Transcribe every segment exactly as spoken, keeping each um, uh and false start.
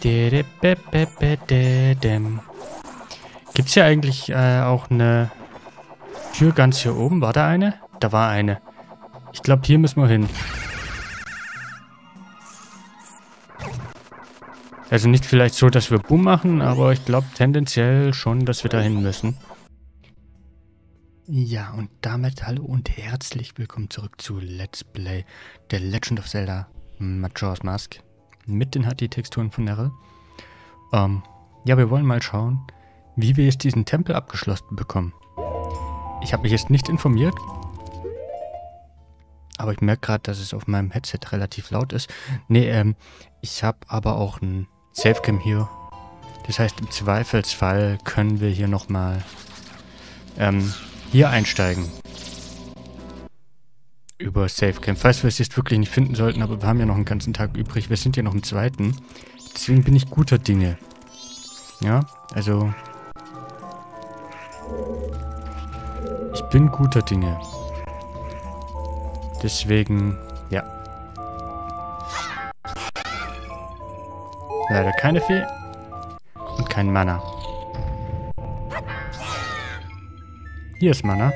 Gibt's hier eigentlich äh, auch eine Tür ganz hier oben? War da eine? Da war eine. Ich glaube, hier müssen wir hin. Also nicht vielleicht so, dass wir Boom machen, aber ich glaube tendenziell schon, dass wir da hin müssen. Ja, und damit hallo und herzlich willkommen zurück zu Let's Play The Legend of Zelda Majora's Mask mit den H D-Texturen von Nerrel. Ähm, ja, wir wollen mal schauen, wie wir jetzt diesen Tempel abgeschlossen bekommen. Ich habe mich jetzt nicht informiert, aber ich merke gerade, dass es auf meinem Headset relativ laut ist. Nee, ähm, ich habe aber auch ein Savecam hier. Das heißt, im Zweifelsfall können wir hier nochmal ähm, hier einsteigen. Über Savecam. Falls wir es jetzt wirklich nicht finden sollten, aber wir haben ja noch einen ganzen Tag übrig. Wir sind ja noch im zweiten. Deswegen bin ich guter Dinge. Ja, also... Ich bin guter Dinge. Deswegen, ja. Leider keine Fee und kein Mana. Hier ist Mana.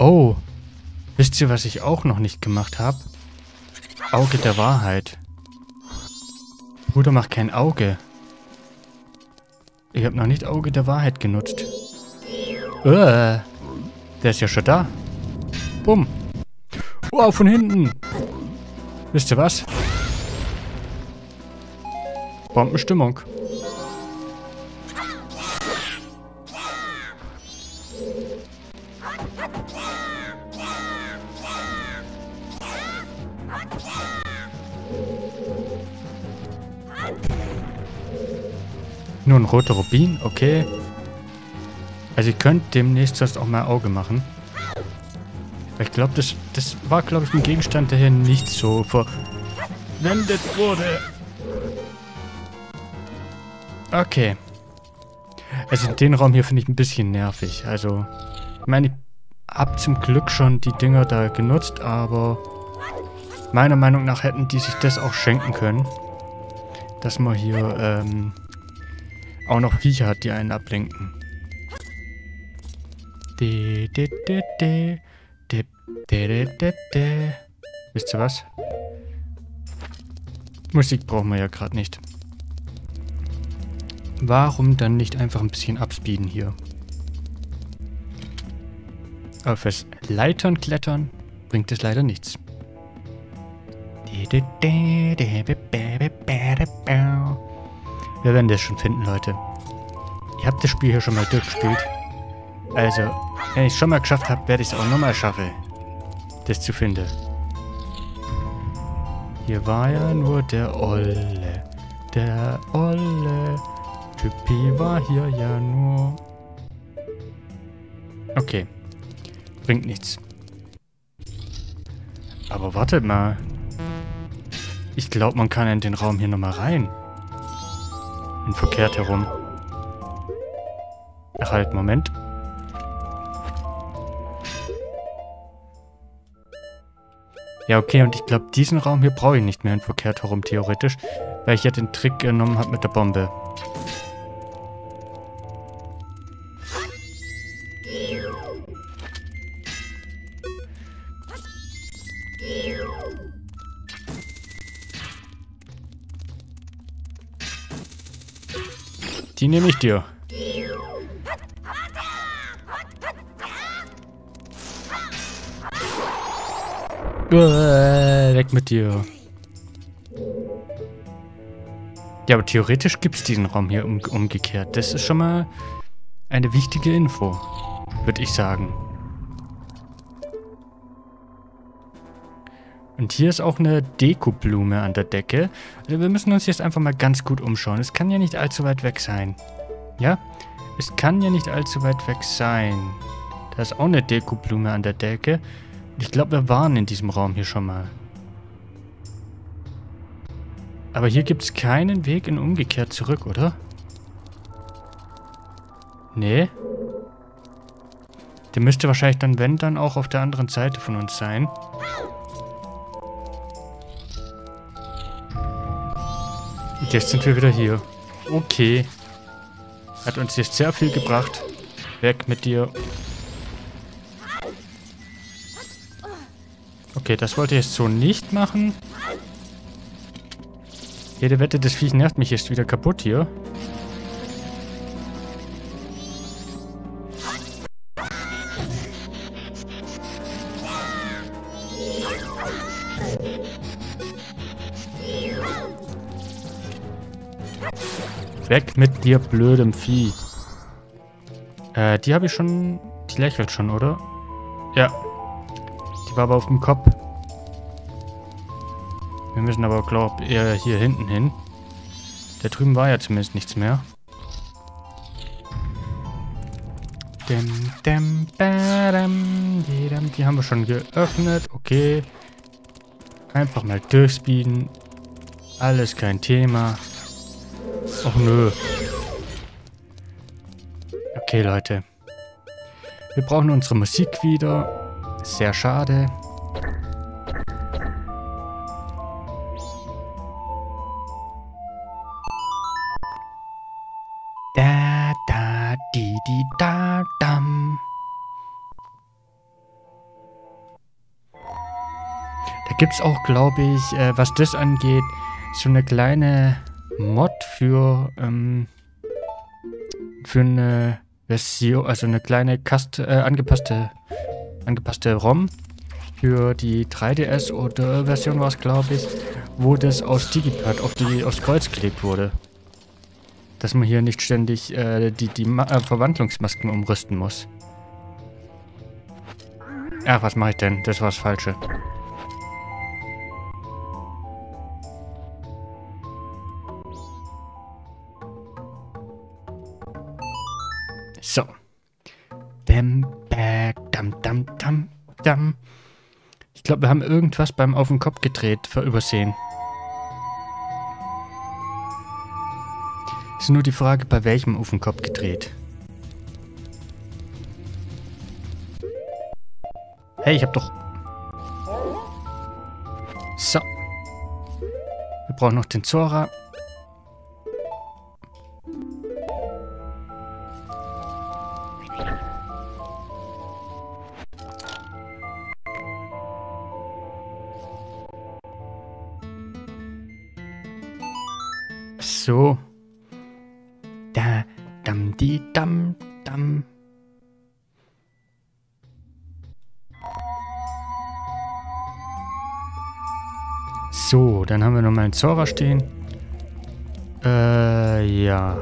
Oh, wisst ihr, was ich auch noch nicht gemacht habe? Auge der Wahrheit. Bruder, mach kein Auge. Ich habe noch nicht Auge der Wahrheit genutzt. Äh, der ist ja schon da. Bumm. Wow, von hinten. Wisst ihr was? Bombenstimmung. Nur ein roter Rubin, okay. Also ihr könnt demnächst sonst auch mal Auge machen. Ich glaube, das, das war, glaube ich, ein Gegenstand, der hier nicht so verwendet wurde. Okay. Also den Raum hier finde ich ein bisschen nervig. Also, ich meine, ich habe zum Glück schon die Dinger da genutzt, aber meiner Meinung nach hätten die sich das auch schenken können. Dass man hier, ähm... auch noch Viecher hat, die einen ablenken. De, de, de, de, de, de, de, de. Wisst ihr was? Musik brauchen wir ja gerade nicht. Warum dann nicht einfach ein bisschen abspeeden hier? Aber fürs Leitern klettern bringt es leider nichts. De, de, de, de, be, be, be, be, be. Wir werden das schon finden, Leute. Ich habe das Spiel hier schon mal durchgespielt. Also, wenn ich es schon mal geschafft habe, werde ich es auch nochmal schaffen, das zu finden. Hier war ja nur der Olle. Der Olle. Typi war hier ja nur... Okay. Bringt nichts. Aber wartet mal. Ich glaube, man kann in den Raum hier nochmal rein. Verkehrt herum. Ach halt, Moment. Ja, okay, und ich glaube, diesen Raum hier brauche ich nicht mehr in verkehrt herum, theoretisch, weil ich ja den Trick genommen habe mit der Bombe. Die nehme ich dir. Uah, weg mit dir. Ja, aber theoretisch gibt es diesen Raum hier um, umgekehrt. Das ist schon mal eine wichtige Info, würde ich sagen. Und hier ist auch eine Dekoblume an der Decke. Also wir müssen uns jetzt einfach mal ganz gut umschauen. Es kann ja nicht allzu weit weg sein. Ja? Es kann ja nicht allzu weit weg sein. Da ist auch eine Dekoblume an der Decke. Ich glaube, wir waren in diesem Raum hier schon mal. Aber hier gibt es keinen Weg in umgekehrt zurück, oder? Nee? Der müsste wahrscheinlich dann, wenn, dann auch auf der anderen Seite von uns sein. Und jetzt sind wir wieder hier. Okay. Hat uns jetzt sehr viel gebracht. Weg mit dir. Okay, das wollte ich jetzt so nicht machen. Jede Wette, das Viech nervt mich jetzt wieder kaputt hier. Weg mit dir, blödem Vieh. Äh, die habe ich schon... Die lächelt schon, oder? Ja. Die war aber auf dem Kopf. Wir müssen aber, glaube ich, eher hier hinten hin. Da drüben war ja zumindest nichts mehr. Die haben wir schon geöffnet. Okay. Einfach mal durchspeeden. Alles kein Thema. Och nö. Okay, Leute. Wir brauchen unsere Musik wieder. Sehr schade. Da, da, di, di, da, dam. Da gibt's auch, glaube ich, äh, was das angeht, so eine kleine Mod für ähm, für eine Version, also eine kleine Kast, äh, angepasste angepasste ROM für die drei D S oder Version war es, glaube ich, wo das aus Digipad auf die aufs Kreuz geklebt wurde, dass man hier nicht ständig äh, die die Ma äh, Verwandlungsmasken umrüsten muss. Ach, was mache ich denn? Das war das Falsche. So. Bam, dam, dam, dam, dam. Ich glaube, wir haben irgendwas beim Auf den Kopf gedreht verübersehen. Ist nur die Frage, bei welchem Auf den Kopf gedreht. Hey, ich hab doch... So. Wir brauchen noch den Zora. So. Da, dam, di, dam, dam. So, dann haben wir nochmal einen Zora stehen. Äh, ja.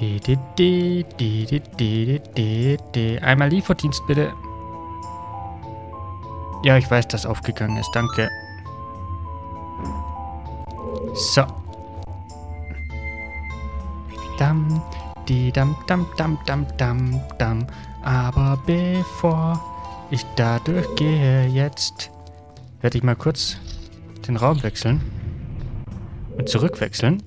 Di, di, di, di, di, di, di, di. Einmal Lieferdienst, bitte. Ja, ich weiß, dass aufgegangen ist. Danke. So. Dam, di, dam, dam, dam, dam, dam, dam. Aber bevor ich da durchgehe jetzt, werde ich mal kurz den Raum wechseln. Und zurückwechseln.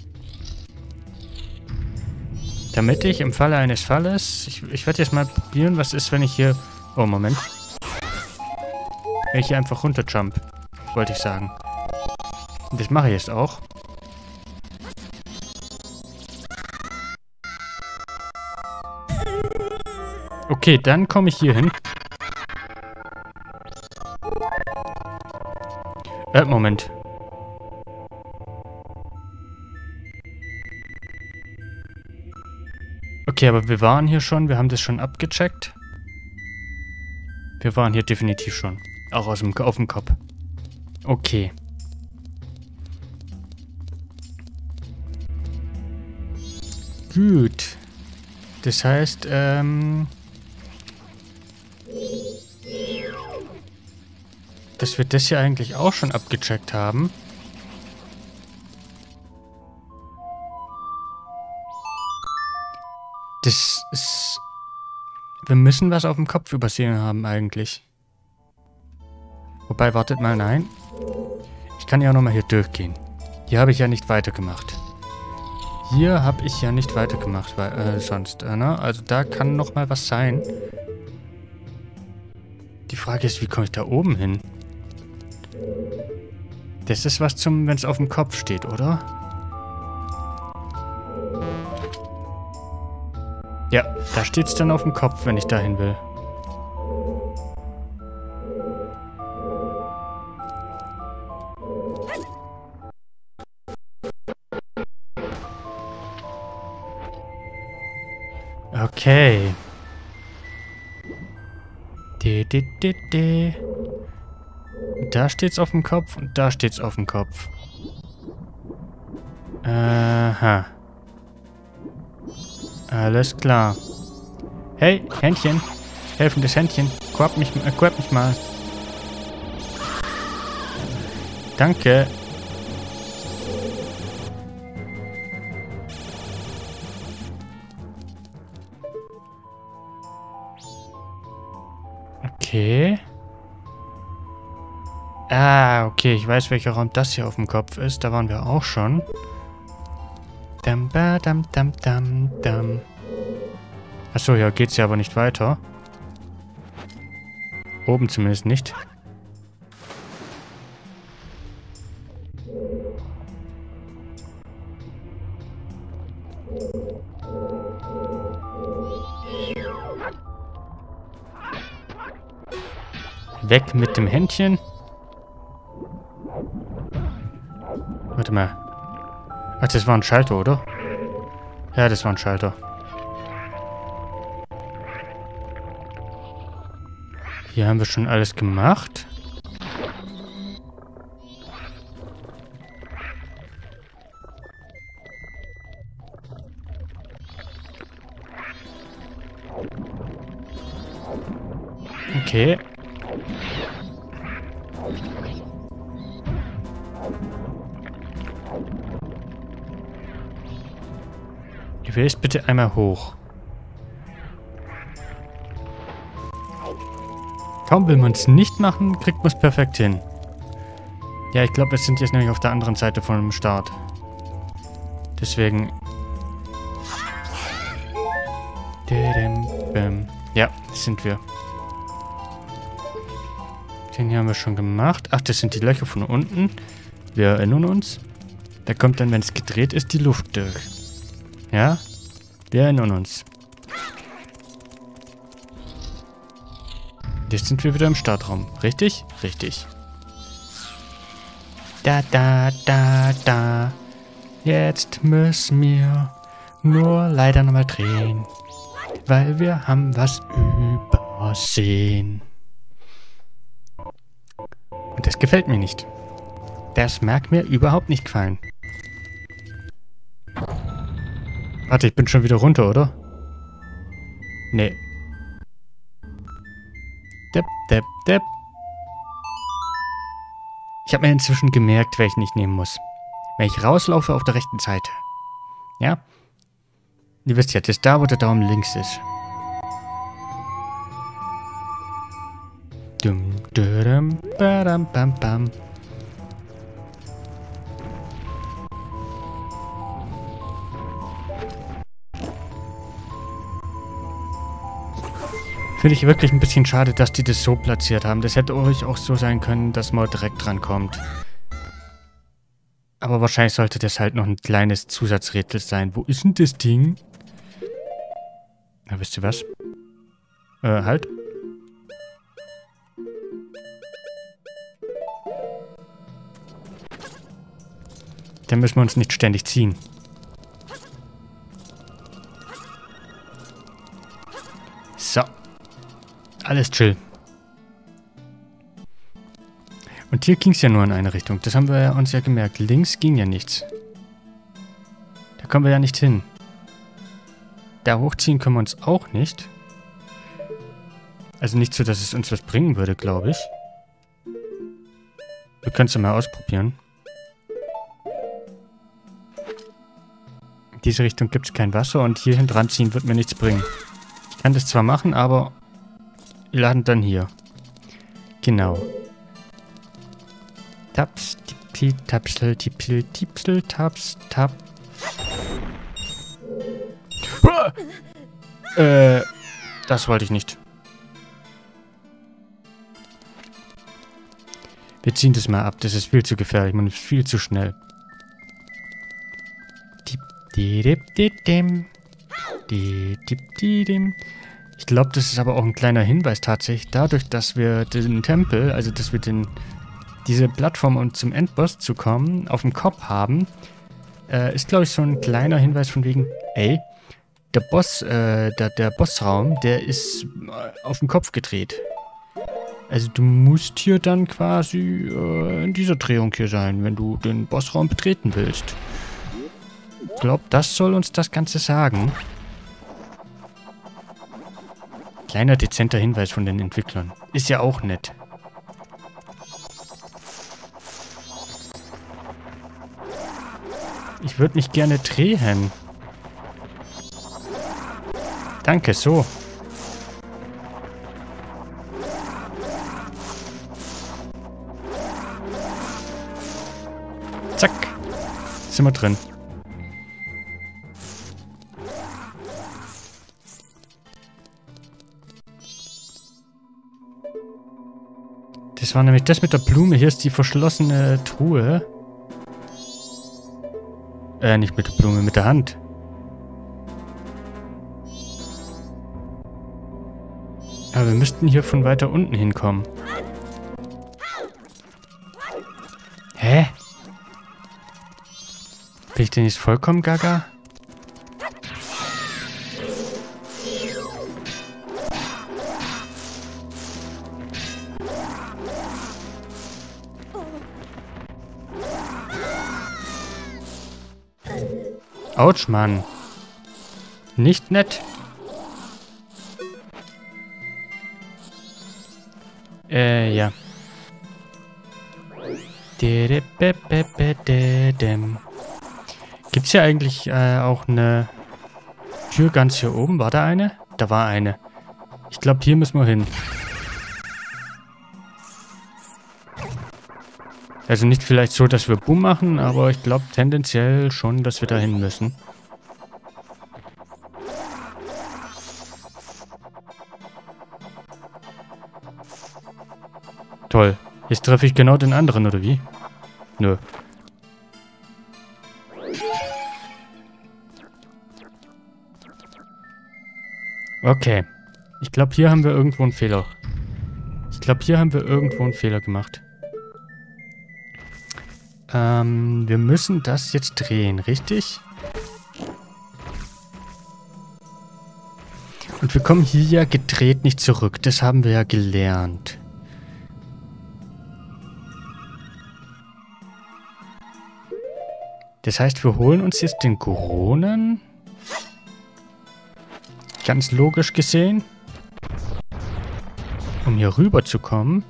Damit ich im Falle eines Falles... Ich, ich werde jetzt mal probieren, was ist, wenn ich hier... Oh, Moment. Wenn ich hier einfach runterjump, wollte ich sagen. Und das mache ich jetzt auch. Okay, dann komme ich hier hin. Äh, Moment. Okay, aber wir waren hier schon, wir haben das schon abgecheckt. Wir waren hier definitiv schon. Auch aus dem, auf dem Kopf. Okay. Gut. Das heißt, ähm... dass wir das hier eigentlich auch schon abgecheckt haben. Das ist... Wir müssen was auf dem Kopf übersehen haben eigentlich. Wobei, wartet mal, nein. Ich kann ja auch nochmal hier durchgehen. Hier habe ich ja nicht weitergemacht. Hier habe ich ja nicht weitergemacht, weil äh, sonst, äh, ne? Also da kann noch mal was sein. Die Frage ist, wie komme ich da oben hin? Das ist was zum, wenn es auf dem Kopf steht, oder? Ja, da steht es dann auf dem Kopf, wenn ich da hin will. Okay. De, de, de, de. Da steht's auf dem Kopf und da steht's auf dem Kopf. Aha. Alles klar. Hey, Händchen. Helfendes Händchen. Quapp mich, äh, quapp mich mal. Danke. Okay. Ah, okay. Ich weiß, welcher Raum das hier auf dem Kopf ist. Da waren wir auch schon. Dam, ba, dam, dam, dam, dam. Achso, ja, geht's ja aber nicht weiter. Oben zumindest nicht. Weg mit dem Händchen. Warte mal. Ach, das war ein Schalter, oder? Ja, das war ein Schalter. Hier haben wir schon alles gemacht. Okay. Du willst bitte einmal hoch. Kaum will man es nicht machen, kriegt man es perfekt hin. Ja, ich glaube, wir sind jetzt nämlich auf der anderen Seite von dem Start. Deswegen. Ja, sind wir. Den hier haben wir schon gemacht. Ach, das sind die Löcher von unten. Wir erinnern uns. Da kommt dann, wenn es gedreht ist, die Luft durch. Ja, wir erinnern uns. Jetzt sind wir wieder im Startraum. Richtig? Richtig. Da, da, da, da. Jetzt müssen wir nur leider nochmal drehen. Weil wir haben was übersehen. Und das gefällt mir nicht. Das mag mir überhaupt nicht gefallen. Warte, ich bin schon wieder runter, oder? Nee. Depp, depp, depp. Ich habe mir inzwischen gemerkt, welchen ich nehmen muss. Wenn ich rauslaufe auf der rechten Seite. Ja? Ihr wisst ja, das ist da, wo der Daumen links ist. Dum, dum, badam, bam, bam. Finde ich wirklich ein bisschen schade, dass die das so platziert haben. Das hätte ruhig auch so sein können, dass man direkt dran kommt. Aber wahrscheinlich sollte das halt noch ein kleines Zusatzrätsel sein. Wo ist denn das Ding? Na, wisst ihr was? Äh, halt. Dann müssen wir uns nicht ständig ziehen. So. Alles chill. Und hier ging es ja nur in eine Richtung. Das haben wir uns ja gemerkt. Links ging ja nichts. Da kommen wir ja nicht hin. Da hochziehen können wir uns auch nicht. Also nicht so, dass es uns was bringen würde, glaube ich. Wir können es ja mal ausprobieren. In diese Richtung gibt es kein Wasser und hierhin dran ziehen wird mir nichts bringen. Ich kann das zwar machen, aber... Wir laden dann hier. Genau. Taps, tipsel, tipsel, tipsel, taps, tap. Ah! Äh, das wollte ich nicht. Wir ziehen das mal ab. Das ist viel zu gefährlich. Man ist viel zu schnell. Ich glaube, das ist aber auch ein kleiner Hinweis tatsächlich. Dadurch, dass wir den Tempel, also dass wir den, diese Plattform, um zum Endboss zu kommen, auf dem Kopf haben, äh, ist, glaube ich, so ein kleiner Hinweis von wegen, ey, der Boss, äh, der, der Bossraum, der ist auf den Kopf gedreht. Also du musst hier dann quasi äh, in dieser Drehung hier sein, wenn du den Bossraum betreten willst. Ich glaube, das soll uns das Ganze sagen. Kleiner, dezenter Hinweis von den Entwicklern. Ist ja auch nett. Ich würde mich gerne drehen. Danke, so. Zack. Sind wir drin. Das war nämlich das mit der Blume. Hier ist die verschlossene Truhe. Äh, nicht mit der Blume, mit der Hand. Aber wir müssten hier von weiter unten hinkommen. Hä? Bin ich denn jetzt vollkommen gaga? Autsch, Mann. Nicht nett. Äh, ja. Gibt's hier eigentlich äh, auch eine Tür ganz hier oben? War da eine? Da war eine. Ich glaube, hier müssen wir hin. Also nicht vielleicht so, dass wir Boom machen, aber ich glaube tendenziell schon, dass wir da hin müssen. Toll. Jetzt treffe ich genau den anderen, oder wie? Nö. Okay. Ich glaube, hier haben wir irgendwo einen Fehler. Ich glaube, hier haben wir irgendwo einen Fehler gemacht. Ähm, wir müssen das jetzt drehen, richtig? Und wir kommen hier ja gedreht nicht zurück. Das haben wir ja gelernt. Das heißt, wir holen uns jetzt den Koronen. Ganz logisch gesehen. Um hier rüber zu kommen.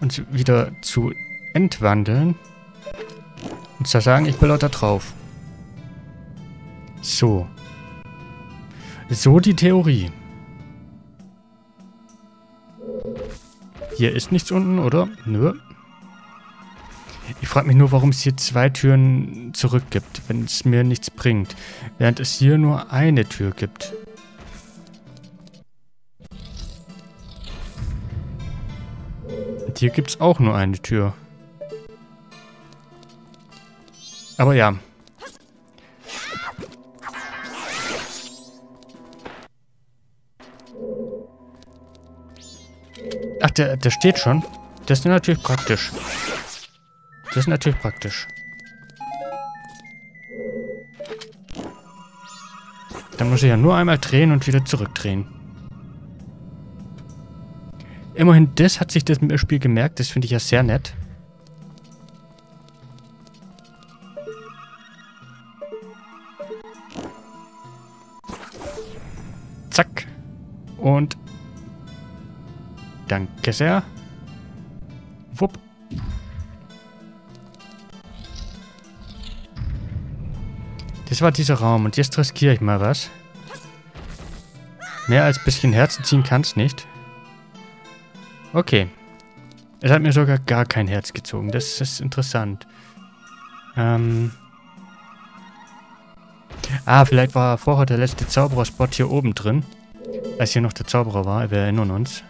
Und wieder zu entwandeln. Und zwar sagen, ich will auch da drauf. So. So die Theorie. Hier ist nichts unten, oder? Nö. Ich frage mich nur, warum es hier zwei Türen zurück gibt, wenn es mir nichts bringt. Während es hier nur eine Tür gibt. Und hier gibt es auch nur eine Tür. Aber ja. Ach, der, der steht schon. Das ist natürlich praktisch. Das ist natürlich praktisch. Dann muss ich ja nur einmal drehen und wieder zurückdrehen. Immerhin, das hat sich das Spiel gemerkt. Das finde ich ja sehr nett. Zack. Und danke sehr. Wupp. Das war dieser Raum. Und jetzt riskiere ich mal was. Mehr als ein bisschen Herzen ziehen kann es nicht. Okay. Es hat mir sogar gar kein Herz gezogen. Das ist interessant. Ähm... Ah, vielleicht war vorher der letzte Zaubererspot hier oben drin. Als hier noch der Zauberer war, wir erinnern uns.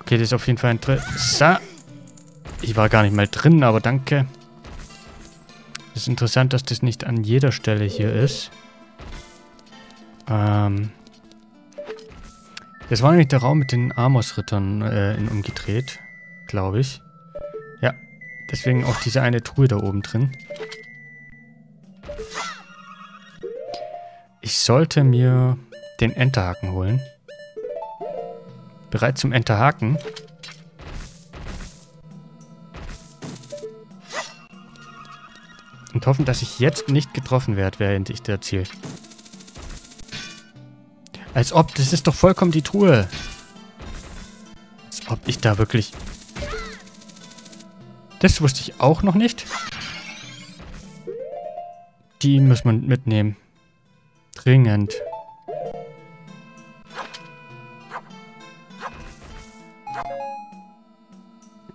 Okay, das ist auf jeden Fall interessant. Ich war gar nicht mal drin, aber danke. Es ist interessant, dass das nicht an jeder Stelle hier ist. Ähm. Das war nämlich der Raum mit den Amos-Rittern äh, in umgedreht, glaube ich. Ja, deswegen auch diese eine Truhe da oben drin. Ich sollte mir den Enterhaken holen. Bereit zum Enterhaken. Und hoffen, dass ich jetzt nicht getroffen werde, während ich da ziele. Als ob, das ist doch vollkommen die Truhe. Als ob ich da wirklich... Das wusste ich auch noch nicht. Die muss man mitnehmen. Dringend.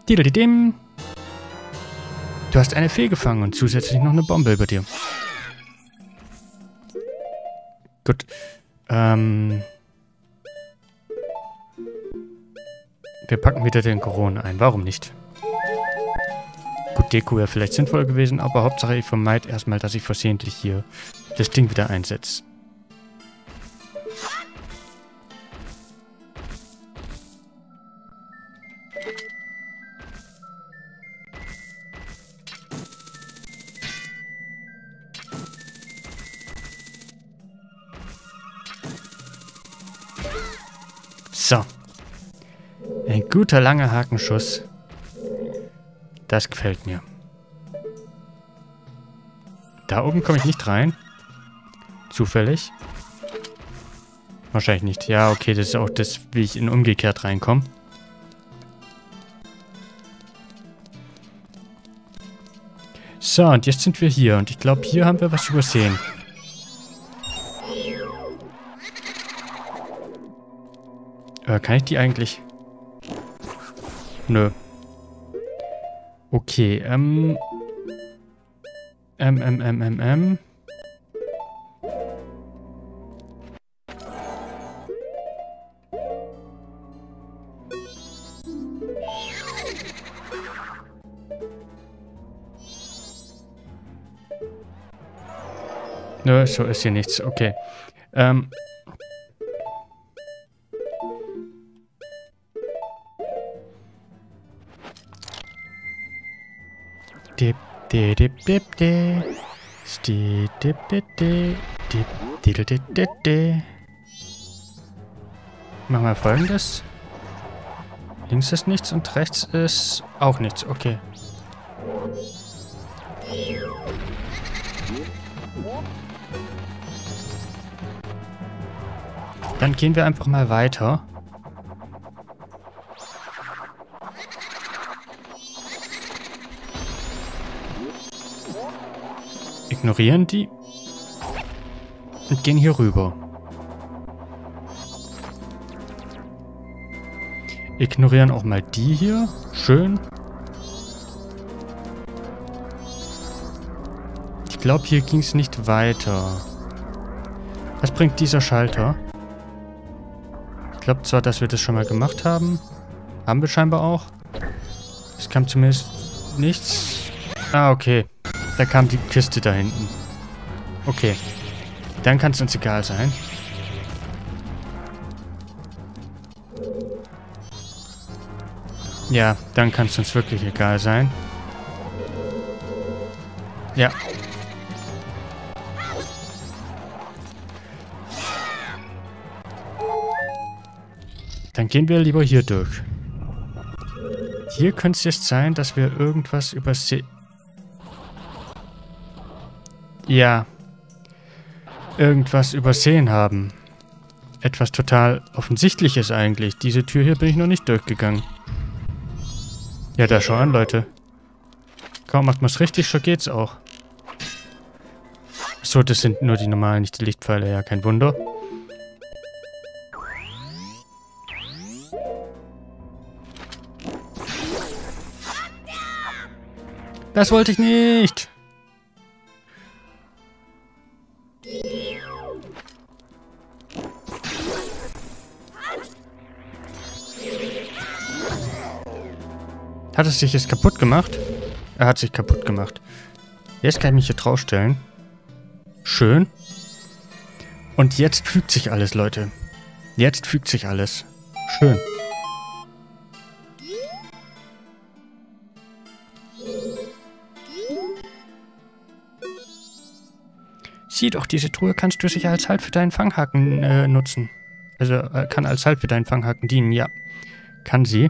Didelidim. Du hast eine Fee gefangen und zusätzlich noch eine Bombe über dir. Gut. Ähm. Wir packen wieder den Corona ein. Warum nicht? Gut, Deku wäre vielleicht sinnvoll gewesen, aber Hauptsache ich vermeide erstmal, dass ich versehentlich hier das Ding wieder einsetze. So. Ein guter langer Hakenschuss. Das gefällt mir. Da oben komme ich nicht rein. Zufällig. Wahrscheinlich nicht. Ja, okay, das ist auch das, wie ich in umgekehrt reinkomme. So, und jetzt sind wir hier. Und ich glaube, hier haben wir was übersehen. Kann ich die eigentlich? Nö. Okay, ähm. Ähm, ähm, ähm, ähm, ähm. Nö, so ist hier nichts. Okay. Ähm. Dip, dip, dip, dip, dip. Dip, dip, dip, dip. Dip, dip, dip, dip. Machen wir folgendes. Links ist nichts und rechts ist auch nichts. Okay. Dann gehen wir einfach mal weiter. Ignorieren die und gehen hier rüber. Ignorieren auch mal die hier. Schön. Ich glaube, hier ging es nicht weiter. Was bringt dieser Schalter? Ich glaube zwar, dass wir das schon mal gemacht haben. Haben wir scheinbar auch. Es kam zumindest nichts. Ah, okay. Da kam die Kiste da hinten. Okay. Dann kann es uns egal sein. Ja, dann kann es uns wirklich egal sein. Ja. Dann gehen wir lieber hier durch. Hier könnte es jetzt sein, dass wir irgendwas übersehen. Ja, irgendwas übersehen haben. Etwas total Offensichtliches eigentlich. Diese Tür hier bin ich noch nicht durchgegangen. Ja, da schau an, Leute. Kaum macht man es richtig, schon geht's auch. So, das sind nur die normalen, nicht die Lichtpfeile. Ja, kein Wunder. Das wollte ich nicht. Hat es sich jetzt kaputt gemacht? Er hat sich kaputt gemacht. Jetzt kann ich mich hier draufstellen. Schön. Und jetzt fügt sich alles, Leute. Jetzt fügt sich alles. Schön. Sieh doch, diese Truhe kannst du sicher als Halt für deinen Fanghaken äh, nutzen. Also äh, kann als Halt für deinen Fanghaken dienen, ja. Kann sie.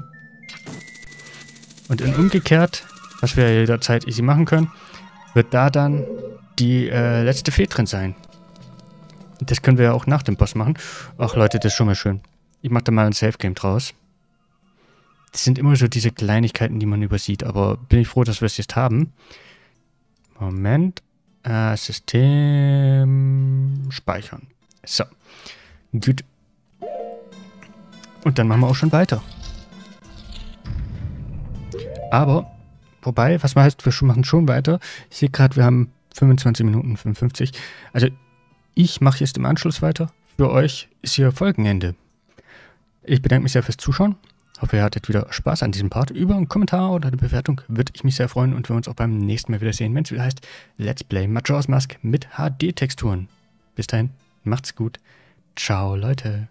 Und in umgekehrt, was wir jederzeit easy machen können, wird da dann die äh, letzte Fee drin sein. Das können wir ja auch nach dem Boss machen. Ach Leute, das ist schon mal schön. Ich mache da mal ein Safe-Game draus. Das sind immer so diese Kleinigkeiten, die man übersieht, aber bin ich froh, dass wir es jetzt haben. Moment. Äh, System speichern. So. Gut. Und dann machen wir auch schon weiter. Aber, wobei, was heißt, wir machen schon weiter. Ich sehe gerade, wir haben fünfundzwanzig Minuten fünfundfünfzig. Also, ich mache jetzt im Anschluss weiter. Für euch ist hier Folgenende. Ich bedanke mich sehr fürs Zuschauen. Hoffe, ihr hattet wieder Spaß an diesem Part. Über einen Kommentar oder eine Bewertung würde ich mich sehr freuen und wir uns auch beim nächsten Mal wiedersehen, wenn es wieder heißt Let's Play Majora's Mask mit H D-Texturen. Bis dahin, macht's gut. Ciao, Leute.